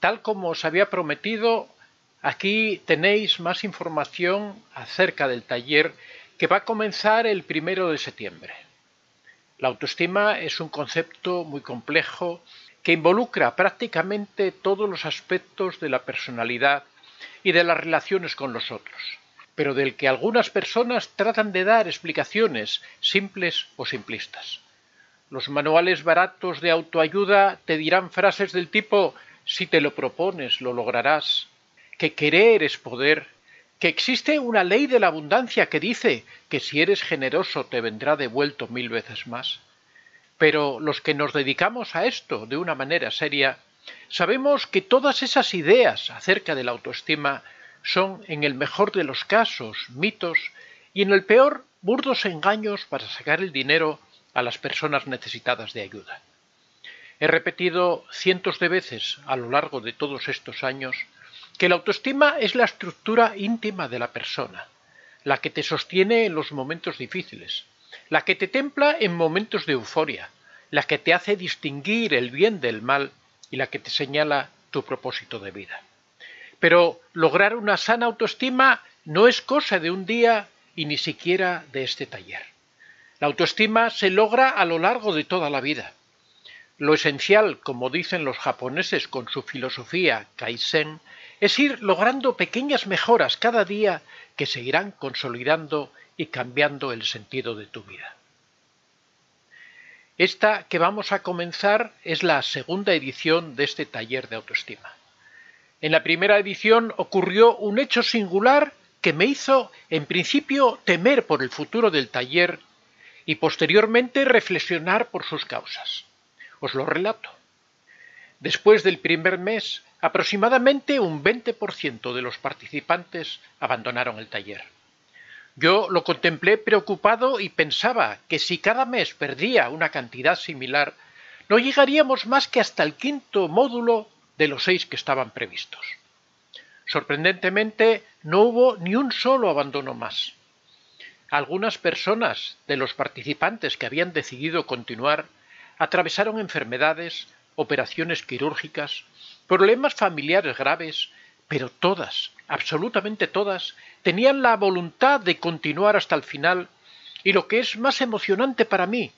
Tal como os había prometido, aquí tenéis más información acerca del taller que va a comenzar el 1 de septiembre. La autoestima es un concepto muy complejo que involucra prácticamente todos los aspectos de la personalidad y de las relaciones con los otros, pero del que algunas personas tratan de dar explicaciones simples o simplistas. Los manuales baratos de autoayuda te dirán frases del tipo: si te lo propones, lo lograrás, que querer es poder, que existe una ley de la abundancia que dice que si eres generoso te vendrá devuelto 1000 veces más. Pero los que nos dedicamos a esto de una manera seria, sabemos que todas esas ideas acerca de la autoestima son, en el mejor de los casos, mitos y en el peor, burdos engaños para sacar el dinero a las personas necesitadas de ayuda. He repetido cientos de veces a lo largo de todos estos años que la autoestima es la estructura íntima de la persona, la que te sostiene en los momentos difíciles, la que te templa en momentos de euforia, la que te hace distinguir el bien del mal y la que te señala tu propósito de vida. Pero lograr una sana autoestima no es cosa de un día y ni siquiera de este taller. La autoestima se logra a lo largo de toda la vida. Lo esencial, como dicen los japoneses con su filosofía Kaizen, es ir logrando pequeñas mejoras cada día que seguirán consolidando y cambiando el sentido de tu vida. Esta que vamos a comenzar es la segunda edición de este taller de autoestima. En la primera edición ocurrió un hecho singular que me hizo, en principio, temer por el futuro del taller y posteriormente reflexionar por sus causas. Os lo relato. Después del primer mes, aproximadamente un 20% de los participantes abandonaron el taller. Yo lo contemplé preocupado y pensaba que si cada mes perdía una cantidad similar, no llegaríamos más que hasta el 5.º módulo de los 6 que estaban previstos. Sorprendentemente, no hubo ni un solo abandono más. Algunas personas de los participantes que habían decidido continuar atravesaron enfermedades, operaciones quirúrgicas, problemas familiares graves, pero todas, absolutamente todas, tenían la voluntad de continuar hasta el final, y lo que es más emocionante para mí,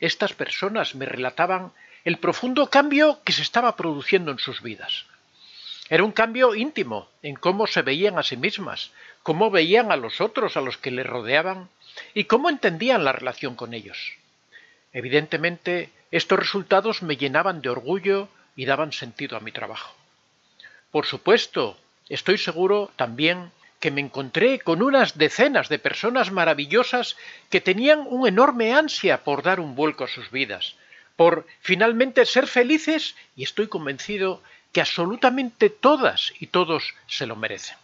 estas personas me relataban el profundo cambio que se estaba produciendo en sus vidas. Era un cambio íntimo en cómo se veían a sí mismas, cómo veían a los otros, a los que les rodeaban, y cómo entendían la relación con ellos. Evidentemente, estos resultados me llenaban de orgullo y daban sentido a mi trabajo. Por supuesto, estoy seguro también que me encontré con unas decenas de personas maravillosas que tenían un enorme ansia por dar un vuelco a sus vidas, por finalmente ser felices, y estoy convencido que absolutamente todas y todos se lo merecen.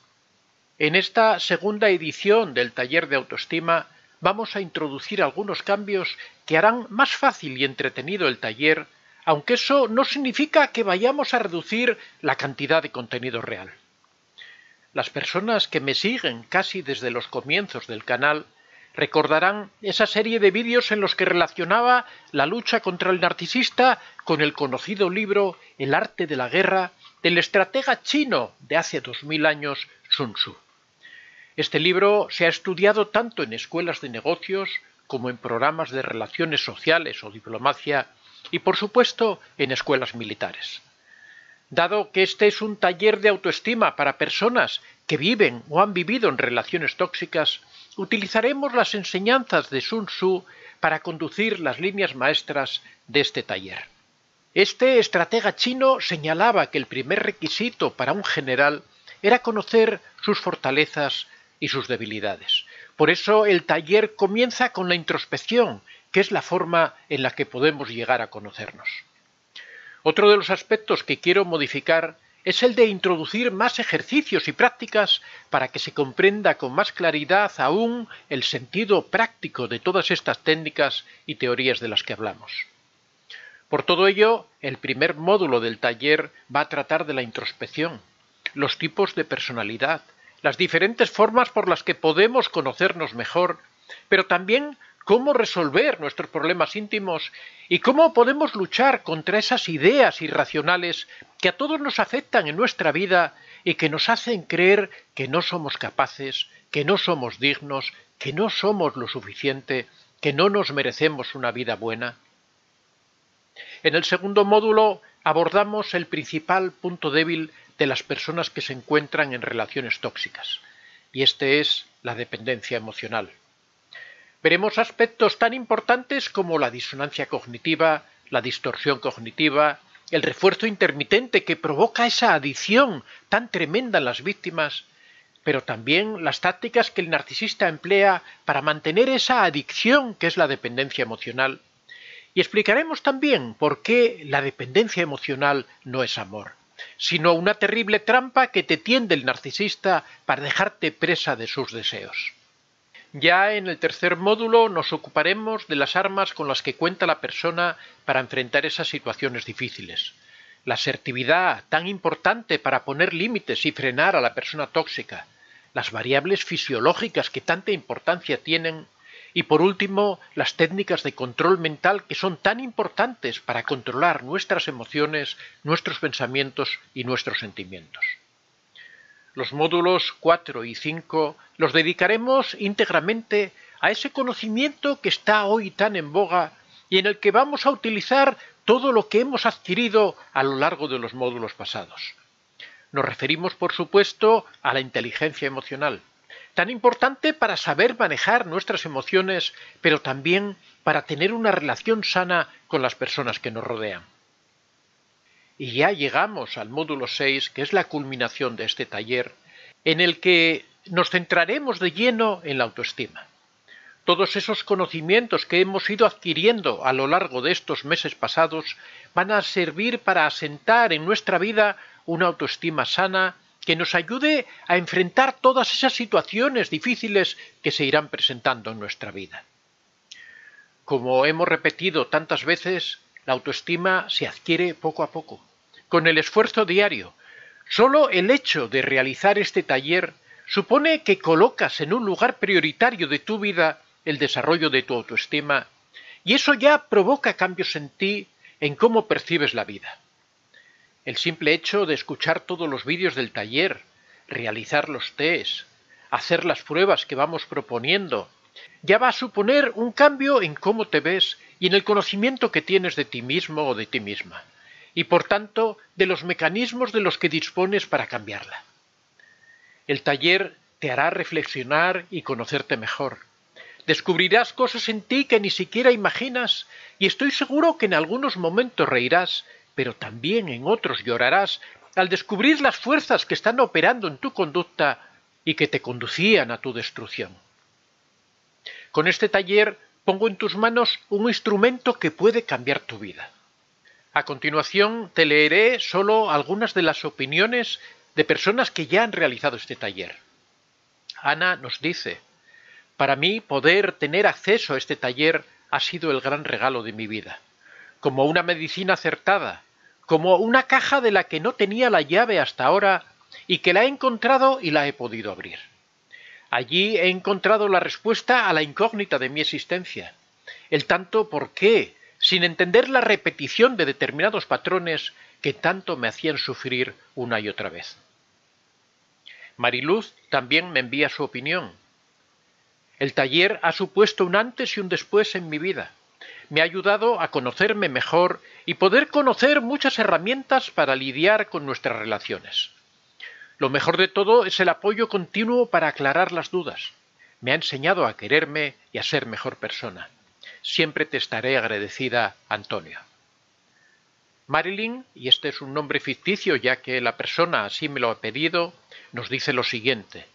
En esta segunda edición del taller de autoestima vamos a introducir algunos cambios que harán más fácil y entretenido el taller, aunque eso no significa que vayamos a reducir la cantidad de contenido real. Las personas que me siguen casi desde los comienzos del canal recordarán esa serie de vídeos en los que relacionaba la lucha contra el narcisista con el conocido libro El arte de la guerra del estratega chino de hace 2000 años, Sun Tzu. Este libro se ha estudiado tanto en escuelas de negocios como en programas de relaciones sociales o diplomacia y, por supuesto, en escuelas militares. Dado que este es un taller de autoestima para personas que viven o han vivido en relaciones tóxicas, utilizaremos las enseñanzas de Sun Tzu para conducir las líneas maestras de este taller. Este estratega chino señalaba que el primer requisito para un general era conocer sus fortalezas y sus debilidades. Por eso el taller comienza con la introspección, que es la forma en la que podemos llegar a conocernos. Otro de los aspectos que quiero modificar es el de introducir más ejercicios y prácticas para que se comprenda con más claridad aún el sentido práctico de todas estas técnicas y teorías de las que hablamos. Por todo ello, el primer módulo del taller va a tratar de la introspección, los tipos de personalidad, las diferentes formas por las que podemos conocernos mejor, pero también cómo resolver nuestros problemas íntimos y cómo podemos luchar contra esas ideas irracionales que a todos nos afectan en nuestra vida y que nos hacen creer que no somos capaces, que no somos dignos, que no somos lo suficiente, que no nos merecemos una vida buena. En el segundo módulo abordamos el principal punto débil de las personas que se encuentran en relaciones tóxicas, y este es la dependencia emocional. Veremos aspectos tan importantes como la disonancia cognitiva, la distorsión cognitiva, el refuerzo intermitente que provoca esa adicción tan tremenda en las víctimas, pero también las tácticas que el narcisista emplea para mantener esa adicción que es la dependencia emocional. Y explicaremos también por qué la dependencia emocional no es amor, sino una terrible trampa que te tiende el narcisista para dejarte presa de sus deseos. Ya en el tercer módulo nos ocuparemos de las armas con las que cuenta la persona para enfrentar esas situaciones difíciles. La asertividad, tan importante para poner límites y frenar a la persona tóxica, las variables fisiológicas que tanta importancia tienen y, por último, las técnicas de control mental que son tan importantes para controlar nuestras emociones, nuestros pensamientos y nuestros sentimientos. Los módulos 4 y 5 los dedicaremos íntegramente a ese conocimiento que está hoy tan en boga y en el que vamos a utilizar todo lo que hemos adquirido a lo largo de los módulos pasados. Nos referimos, por supuesto, a la inteligencia emocional, tan importante para saber manejar nuestras emociones, pero también para tener una relación sana con las personas que nos rodean. Y ya llegamos al módulo 6, que es la culminación de este taller, en el que nos centraremos de lleno en la autoestima. Todos esos conocimientos que hemos ido adquiriendo a lo largo de estos meses pasados van a servir para asentar en nuestra vida una autoestima sana que nos ayude a enfrentar todas esas situaciones difíciles que se irán presentando en nuestra vida. Como hemos repetido tantas veces, la autoestima se adquiere poco a poco, con el esfuerzo diario. Solo el hecho de realizar este taller supone que colocas en un lugar prioritario de tu vida el desarrollo de tu autoestima, y eso ya provoca cambios en ti, en cómo percibes la vida. El simple hecho de escuchar todos los vídeos del taller, realizar los tests, hacer las pruebas que vamos proponiendo, ya va a suponer un cambio en cómo te ves y en el conocimiento que tienes de ti mismo o de ti misma, y por tanto de los mecanismos de los que dispones para cambiarla. El taller te hará reflexionar y conocerte mejor. Descubrirás cosas en ti que ni siquiera imaginas, y estoy seguro que en algunos momentos reirás, pero también en otros llorarás al descubrir las fuerzas que están operando en tu conducta y que te conducían a tu destrucción. Con este taller pongo en tus manos un instrumento que puede cambiar tu vida. A continuación te leeré solo algunas de las opiniones de personas que ya han realizado este taller. Ana nos dice: para mí poder tener acceso a este taller ha sido el gran regalo de mi vida, como una medicina acertada, como una caja de la que no tenía la llave hasta ahora y que la he encontrado y la he podido abrir. Allí he encontrado la respuesta a la incógnita de mi existencia, el tanto por qué, sin entender la repetición de determinados patrones que tanto me hacían sufrir una y otra vez. Mariluz también me envía su opinión. El taller ha supuesto un antes y un después en mi vida. Me ha ayudado a conocerme mejor y poder conocer muchas herramientas para lidiar con nuestras relaciones. Lo mejor de todo es el apoyo continuo para aclarar las dudas. Me ha enseñado a quererme y a ser mejor persona. Siempre te estaré agradecida, Antonio. Marilyn, y este es un nombre ficticio ya que la persona así me lo ha pedido, nos dice lo siguiente: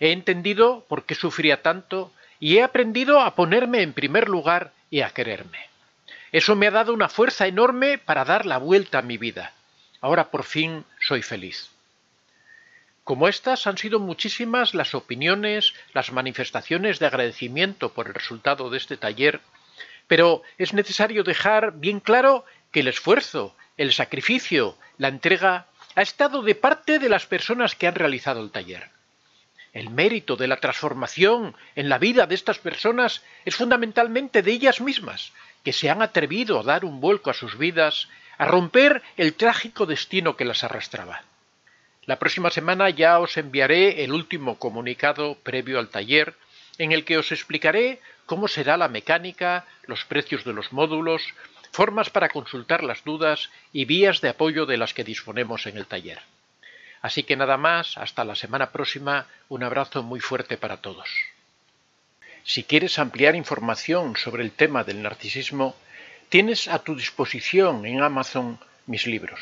he entendido por qué sufría tanto y he aprendido a ponerme en primer lugar y a quererme. Eso me ha dado una fuerza enorme para dar la vuelta a mi vida. Ahora por fin soy feliz. Como estas han sido muchísimas las opiniones, las manifestaciones de agradecimiento por el resultado de este taller, pero es necesario dejar bien claro que el esfuerzo, el sacrificio, la entrega ha estado de parte de las personas que han realizado el taller. El mérito de la transformación en la vida de estas personas es fundamentalmente de ellas mismas, que se han atrevido a dar un vuelco a sus vidas, a romper el trágico destino que las arrastraba. La próxima semana ya os enviaré el último comunicado previo al taller, en el que os explicaré cómo será la mecánica, los precios de los módulos, formas para consultar las dudas y vías de apoyo de las que disponemos en el taller. Así que nada más, hasta la semana próxima, un abrazo muy fuerte para todos. Si quieres ampliar información sobre el tema del narcisismo, tienes a tu disposición en Amazon mis libros.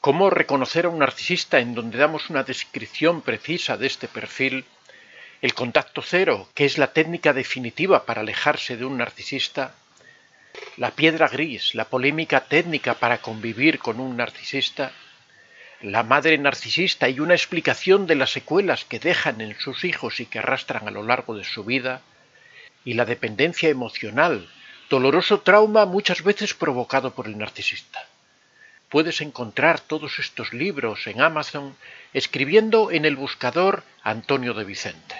Cómo reconocer a un narcisista, en donde damos una descripción precisa de este perfil; el contacto cero, que es la técnica definitiva para alejarse de un narcisista; la piedra gris, la polémica técnica para convivir con un narcisista; la madre narcisista y una explicación de las secuelas que dejan en sus hijos y que arrastran a lo largo de su vida; y la dependencia emocional, doloroso trauma muchas veces provocado por el narcisista. Puedes encontrar todos estos libros en Amazon escribiendo en el buscador Antonio de Vicente.